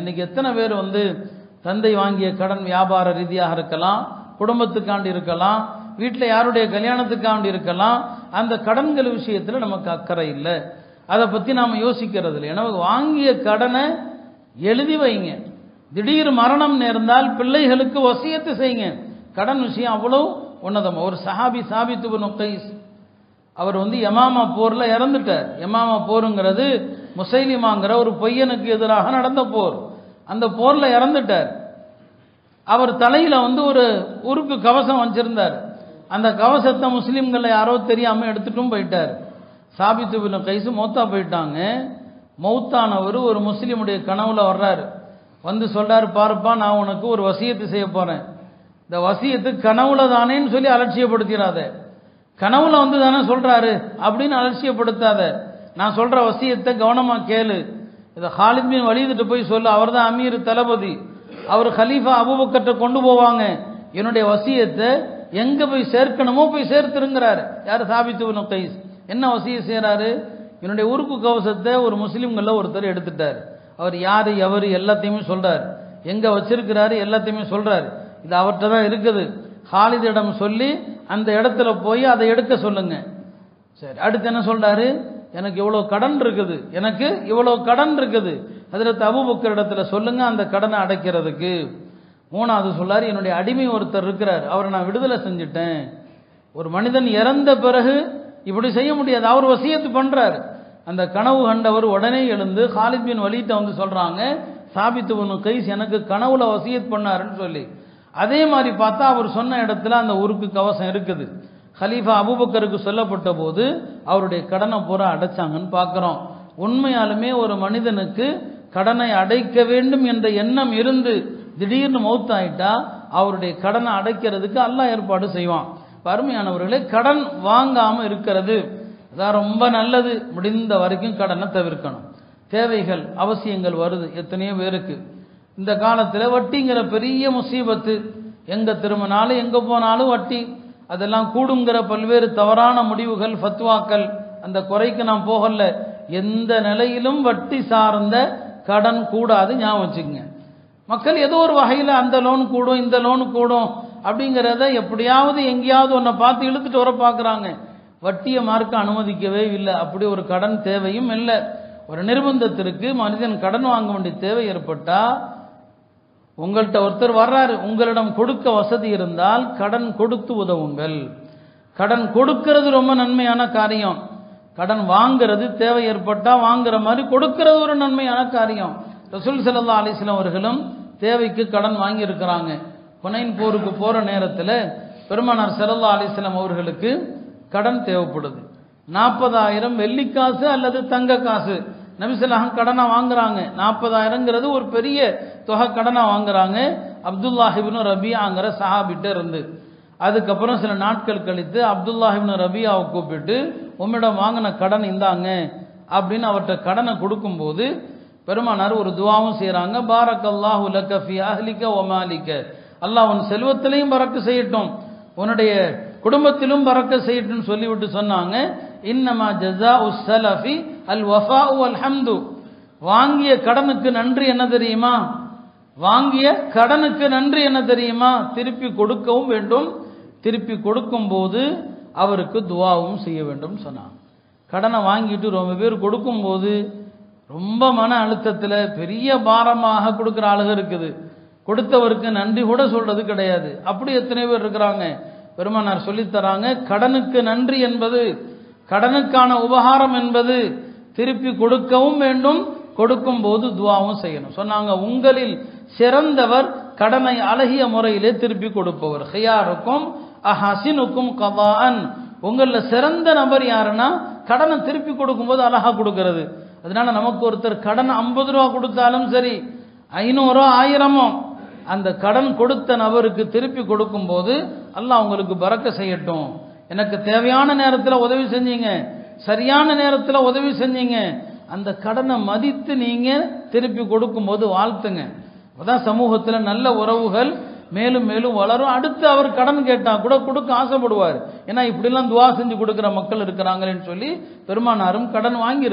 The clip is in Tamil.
இன்னைக்கு எத்தனை பேர் தந்தை வாங்கிய கடன் வியாபார ரீதியாக இருக்கலாம், குடும்பத்துக்காண்டி இருக்கலாம், வீட்டில் யாருடைய கல்யாணத்துக்காண்டி இருக்கலாம். அந்த கடன்கள் விஷயத்தில் நமக்கு அக்கறை இல்லை, அதை பற்றி நாம் யோசிக்கிறது இல்லை. எனக்கு வாங்கிய கடனை எழுதி வைங்க, திடீர் மரணம் நேர்ந்தால் பிள்ளைகளுக்கு வசியத்து செய்யுங்க. கடன் விஷயம் அவ்வளோ உன்னதம். ஒரு சஹாபி சாபித் பின் கைஸ் அவர் யமாமா போரில் இறந்துட்டார். யமாமா போருங்கிறது முசைலிமாங்கிற ஒரு பொய்யனுக்கு எதிராக நடந்த போர். அந்த போரில் இறந்துட்டார். அவர் தலையில் ஒரு உருக்கு கவசம் வச்சிருந்தார். அந்த கவசத்தை முஸ்லீம்களை யாரோ தெரியாமல் எடுத்துட்டும் போயிட்டார். சாபித் பின் கைஸ் மௌத்தா போயிட்டாங்க. மௌத்தானவர் ஒரு முஸ்லீமுடைய கனவுல வர்றார், சொல்றாரு, பார்ப்பா நான் உனக்கு ஒரு வசியத்து செய்ய போறேன், இந்த வசியத்து கனவுல தானேன்னு சொல்லி அலட்சியப்படுத்திடாத, கனவுல தானே சொல்றாரு அப்படின்னு அலட்சியப்படுத்தாத, நான் சொல்ற வசியத்தை கவனமா கேளு. இதை காலித் பின் வலீதுட்டு போய் சொல்லு, அவர் தான் அமீர் தளபதி, அவர் ஹலீஃபா அபூபக்கர்ட்ட கொண்டு போவாங்க, என்னுடைய வசியத்தை எங்க போய் சேர்க்கணுமோ போய் சேர்த்துருங்கிறாரு. யாரு? சாபித் பின் கைஸ். என்ன வசியம் செய்யறாரு? என்னுடைய உருக்கு கவசத்தை ஒரு முஸ்லீம்கள்ல ஒருத்தர் எடுத்துட்டார். அவர் யாரு எவரு எல்லாத்தையுமே சொல்றாரு, எங்க வச்சிருக்கிறாரு எல்லாத்தையுமே சொல்றாரு. இது அவர்கிட்ட தான் இருக்குது. காலிதிடம் சொல்லி அந்த இடத்துல போய் அதை எடுக்க சொல்லுங்க. சரி, அடுத்து என்ன சொல்றாரு? எனக்கு இவ்வளோ கடன் இருக்குது, ஹதரத் அபூபக்கர் இடத்துல சொல்லுங்க அந்த கடனை அடைக்கிறதுக்கு. மூணாவது சொல்லாரு, என்னுடைய அடிமை ஒருத்தர் இருக்கிறார், அவரை நான் விடுதலை செஞ்சுட்டேன். ஒரு மனிதன் இறந்த பிறகு இப்படி செய்ய முடியாது, அவர் வசியத்து பண்றாரு. அந்த கனவு கண்டவர் உடனே எழுந்து காலித் பின் வலீத சொல்றாங்க, சாபித் பின் கைஸ் எனக்கு கனவுல வசியத் பண்ணாருன்னு சொல்லி. அதே மாதிரி பார்த்தா அவர் சொன்ன இடத்துல அந்த உருக்கு கவசம் இருக்குது. ஹலீஃபா அபூபக்கருக்கு சொல்லப்பட்ட போது அவருடைய கடனை பூரா அடைச்சாங்கன்னு பார்க்குறோம். உண்மையாலுமே ஒரு மனிதனுக்கு கடனை அடைக்க வேண்டும் என்ற எண்ணம் இருந்து திடீர்னு மௌத்தாயிட்டா அவருடைய கடனை அடைக்கிறதுக்கு அல்லாஹ் ஏற்பாடு செய்வான். அருமையானவர்களே, கடன் வாங்காமல் இருக்கிறது அதான் ரொம்ப நல்லது. முடிந்த வரைக்கும் கடனை தவிர்க்கணும். தேவைகள் அவசியங்கள் வருது எத்தனையோ பேருக்கு. இந்த காலத்தில் வட்டிங்கிற பெரிய முசீபத்து, எங்கே திரும்பினாலும் எங்கே போனாலும் வட்டி. அதெல்லாம் கூடுங்கிற பல்வேறு தவறான முடிவுகள், ஃபத்வாக்கள், அந்த குறைக்கு நாம் போகல. எந்த நிலையிலும் வட்டி சார்ந்த கடன் கூடாது, ஞாபகம் வச்சுக்கங்க. மக்கள் ஏதோ ஒரு வகையில் அந்த லோன் கூடும் இந்த லோன் கூடும் அப்படிங்கிறத எப்படியாவது எங்கேயாவது ஒன்றை பார்த்து இழுத்துட்டு வர பார்க்குறாங்க. வட்டியை மார்க்க அனுமதிக்கவே இல்லை. அப்படி ஒரு கடன் தேவையும் இல்லை. ஒரு நிர்பந்தத்திற்கு மனிதன் கடன் வாங்க வேண்டிய தேவை ஏற்பட்டால், உங்கள்கிட்ட ஒருத்தர் வர்றாரு, உங்களிடம் கொடுக்க வசதி இருந்தால் கடன் கொடுத்து உதவுங்கள். கடன் கொடுக்கிறது ரொம்ப நன்மையான காரியம். கடன் வாங்கிறது தேவை ஏற்பட்டால் வாங்குற மாதிரி கொடுக்கறது ஒரு நன்மையான காரியம். ரசூல் ஸல்லல்லாஹு அலைஹி வஸல்லம் அவர்களும் தேவைக்கு கடன் வாங்கி இருக்கிறாங்க. ஹுனைன் போருக்கு போகிற நேரத்தில் பெருமானார் ஸல்லல்லாஹு அலைஹி வஸல்லம் அவர்களுக்கு கடன் தேவைப்படுது. 40,000 வெள்ளிக்காசு அல்லது தங்க காசு நபிசலாக கடனை வாங்குறாங்க. 40,000ங்கிறது ஒரு பெரிய தொகை. கடனை வாங்குறாங்க அப்துல்லா இப்னு ரபியாங்கிற சஹாபிட்ட இருந்து. அதுக்கப்புறம் சில நாட்கள் கழித்து அப்துல்லா இப்னு ரபியாவை கூப்பிட்டு, உம்மிடம் வாங்கின கடன் இந்தாங்க அப்படின்னு அவர்கிட்ட கடனை கொடுக்கும்போது பெருமானார் ஒரு துவாவும் செய்கிறாங்க. பாரக்கல்லாஹு லக ஃபீ அஹ்லிக வ மாலிக, அல்லாஹ் உன் செல்வத்திலையும் பறக்க செய்யட்டும், உன்னுடைய குடும்பத்திலும் பறக்க செய்யட்டும்னு சொல்லிவிட்டு சொன்னாங்க, இன்னமா ஜஸாஉ ஸலஃபி அல் வஃபாஉ வல் ஹம்து. வாங்கிய கடனுக்கு நன்றி என்ன தெரியுமா? திருப்பி கொடுக்கவும் வேண்டும், திருப்பி கொடுக்கும் போது அவருக்கு துவாவும் செய்ய வேண்டும் சொன்னாங்க. கடனை வாங்கிட்டு ரொம்ப பேர் கொடுக்கும்போது ரொம்ப மன அழுத்தத்தில் பெரிய பாரமாக கொடுக்குற ஆளுக இருக்குது. கொடுத்தவருக்கு நன்றி கூட சொல்றது கிடையாது. அப்படி எத்தனை பேர் இருக்கிறாங்க. பெருமானார் சொல்லித்தராங்க, கடனுக்கு நன்றி என்பது, கடனுக்கான உபகாரம் என்பது திருப்பி கொடுக்கவும் வேண்டும், கொடுக்கும் போது துவாவும் செய்யணும் சொன்னாங்க. உங்களில் சிறந்தவர் கடனை அழகிய முறையிலே திருப்பி கொடுப்பவர். ஹியாருக்கும் அஹசினுக்கும் கபான், உங்களில் சிறந்த நபர் யாருன்னா கடனை திருப்பி கொடுக்கும்போது அழகா கொடுக்கிறது. அதனால நமக்கு ஒருத்தர் கடன் 50 ரூபா கொடுத்தாலும் சரி, 500 1000, அந்த கடன் கொடுத்த நபருக்கு திருப்பி கொடுக்கும் போது அல்லாஹ் உங்களுக்கு பறக்க செய்யட்டும், எனக்கு தேவையான நேரத்தில் உதவி செஞ்சீங்க, சரியான நேரத்தில் உதவி செஞ்சீங்க, அந்த கடனை மதித்து நீங்கள் திருப்பி கொடுக்கும்போது வாழ்த்துங்க. அதான் சமூகத்தில் நல்ல உறவுகள் மேலும் மேலும் வளரும். அடுத்து அவர் கடன் கேட்டால் கூட கொடுக்க ஆசைப்படுவார். ஏன்னா இப்படிலாம் துவா செஞ்சு கொடுக்குற மக்கள் இருக்கிறாங்களேன்னு சொல்லி பெருமானாரும் கடன் வாங்கியிருக்காங்க.